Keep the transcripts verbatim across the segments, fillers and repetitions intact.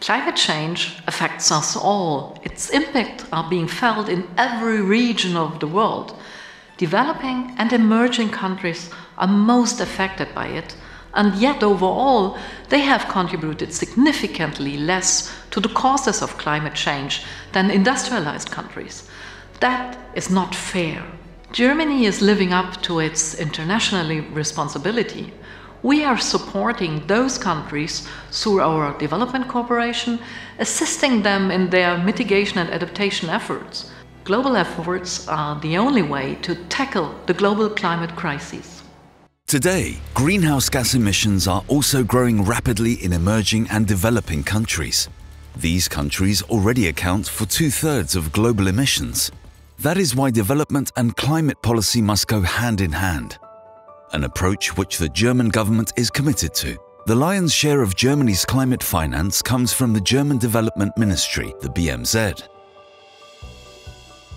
Climate change affects us all. Its impacts are being felt in every region of the world. Developing and emerging countries are most affected by it, and yet overall they have contributed significantly less to the causes of climate change than industrialized countries. That is not fair. Germany is living up to its international responsibility. We are supporting those countries through our development cooperation, assisting them in their mitigation and adaptation efforts. Global efforts are the only way to tackle the global climate crisis. Today, greenhouse gas emissions are also growing rapidly in emerging and developing countries. These countries already account for two-thirds of global emissions. That is why development and climate policy must go hand in hand. An approach which the German government is committed to. The lion's share of Germany's climate finance comes from the German Development Ministry, the B M Z.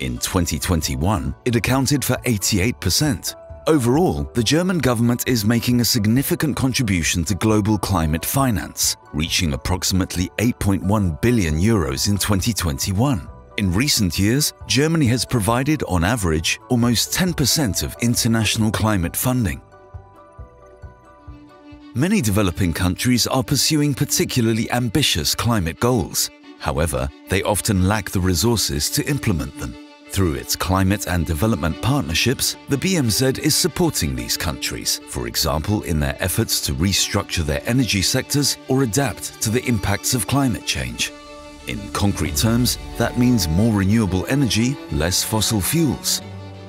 In twenty twenty-one, it accounted for eighty-eight percent. Overall, the German government is making a significant contribution to global climate finance, reaching approximately eight point one billion euros in twenty twenty-one. In recent years, Germany has provided, on average, almost ten percent of international climate funding. Many developing countries are pursuing particularly ambitious climate goals. However, they often lack the resources to implement them. Through its climate and development partnerships, the B M Z is supporting these countries, for example, in their efforts to restructure their energy sectors or adapt to the impacts of climate change. In concrete terms, that means more renewable energy, less fossil fuels.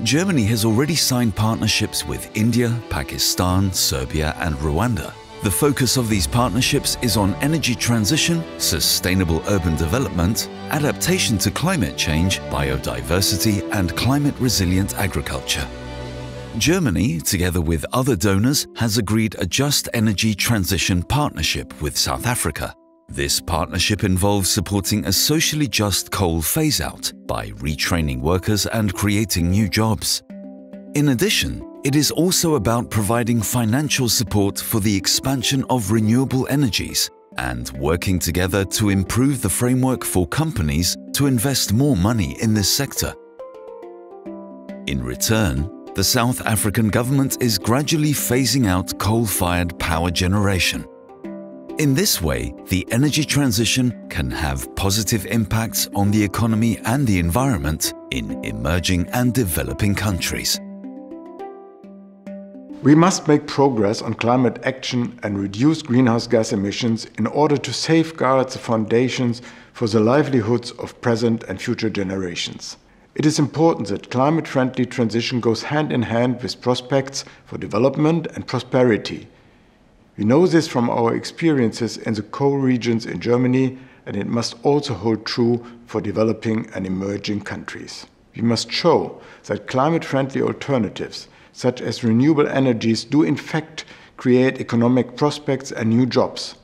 Germany has already signed partnerships with India, Pakistan, Serbia and Rwanda. The focus of these partnerships is on energy transition, sustainable urban development, adaptation to climate change, biodiversity and climate-resilient agriculture. Germany, together with other donors, has agreed a Just Energy Transition Partnership with South Africa. This partnership involves supporting a socially just coal phase-out by retraining workers and creating new jobs. In addition, it is also about providing financial support for the expansion of renewable energies and working together to improve the framework for companies to invest more money in this sector. In return, the South African government is gradually phasing out coal-fired power generation. In this way, the energy transition can have positive impacts on the economy and the environment in emerging and developing countries. We must make progress on climate action and reduce greenhouse gas emissions in order to safeguard the foundations for the livelihoods of present and future generations. It is important that climate-friendly transition goes hand in hand with prospects for development and prosperity. We know this from our experiences in the coal regions in Germany, and it must also hold true for developing and emerging countries. We must show that climate-friendly alternatives, such as renewable energies, do in fact create economic prospects and new jobs.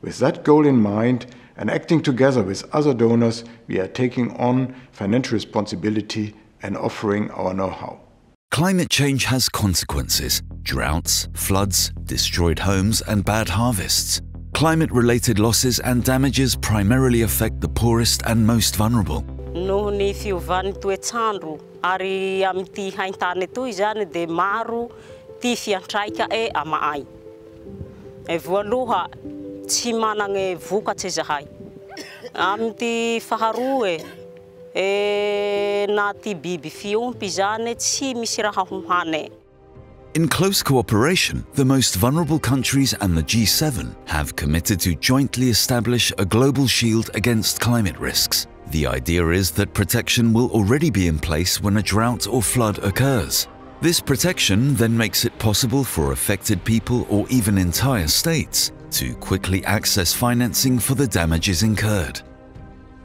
With that goal in mind, and acting together with other donors, we are taking on financial responsibility and offering our know-how. Climate change has consequences: droughts, floods, destroyed homes and bad harvests. Climate-related losses and damages primarily affect the poorest and most vulnerable. In close cooperation, the most vulnerable countries and the G seven have committed to jointly establish a global shield against climate risks. The idea is that protection will already be in place when a drought or flood occurs. This protection then makes it possible for affected people or even entire states to quickly access financing for the damages incurred.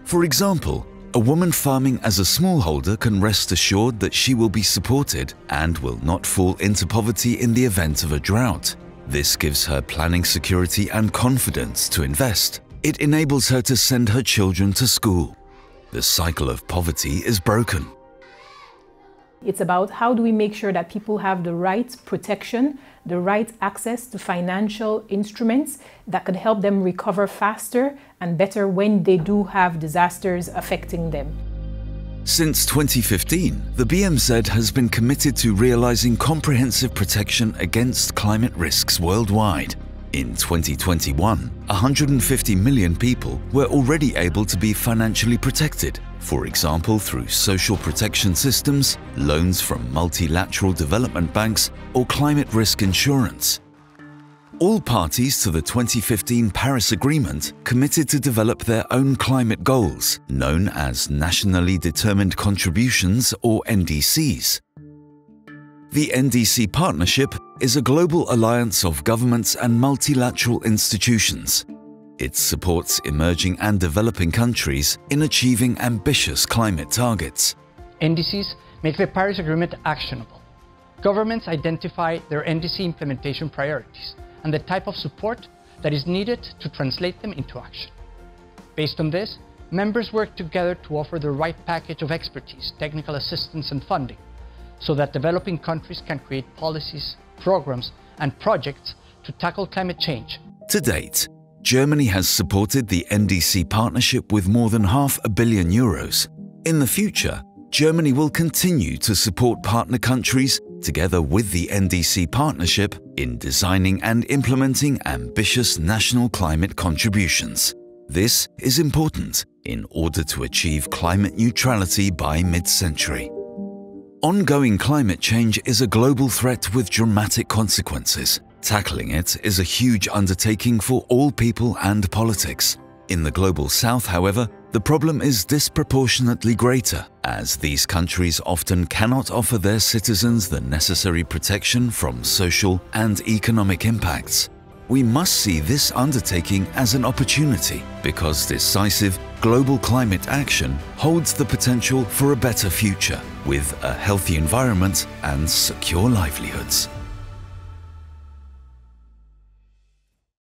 For example, a woman farming as a smallholder can rest assured that she will be supported and will not fall into poverty in the event of a drought. This gives her planning security and confidence to invest. It enables her to send her children to school. The cycle of poverty is broken. It's about how do we make sure that people have the right protection, the right access to financial instruments that could help them recover faster and better when they do have disasters affecting them. Since twenty fifteen, the B M Z has been committed to realizing comprehensive protection against climate risks worldwide. In twenty twenty-one, one hundred fifty million people were already able to be financially protected, for example through social protection systems, loans from multilateral development banks or climate risk insurance. All parties to the twenty fifteen Paris Agreement committed to develop their own climate goals, known as Nationally Determined Contributions or N D Cs. The N D C Partnership is a global alliance of governments and multilateral institutions. It supports emerging and developing countries in achieving ambitious climate targets. N D Cs make the Paris Agreement actionable. Governments identify their N D C implementation priorities and the type of support that is needed to translate them into action. Based on this, members work together to offer the right package of expertise, technical assistance and funding, so that developing countries can create policies, programs and projects to tackle climate change. To date, Germany has supported the N D C Partnership with more than half a billion euros. In the future, Germany will continue to support partner countries together with the N D C Partnership in designing and implementing ambitious national climate contributions. This is important in order to achieve climate neutrality by mid-century. Ongoing climate change is a global threat with dramatic consequences. Tackling it is a huge undertaking for all people and politics. In the Global South, however, the problem is disproportionately greater, as these countries often cannot offer their citizens the necessary protection from social and economic impacts. We must see this undertaking as an opportunity, because decisive global climate action holds the potential for a better future, with a healthy environment and secure livelihoods.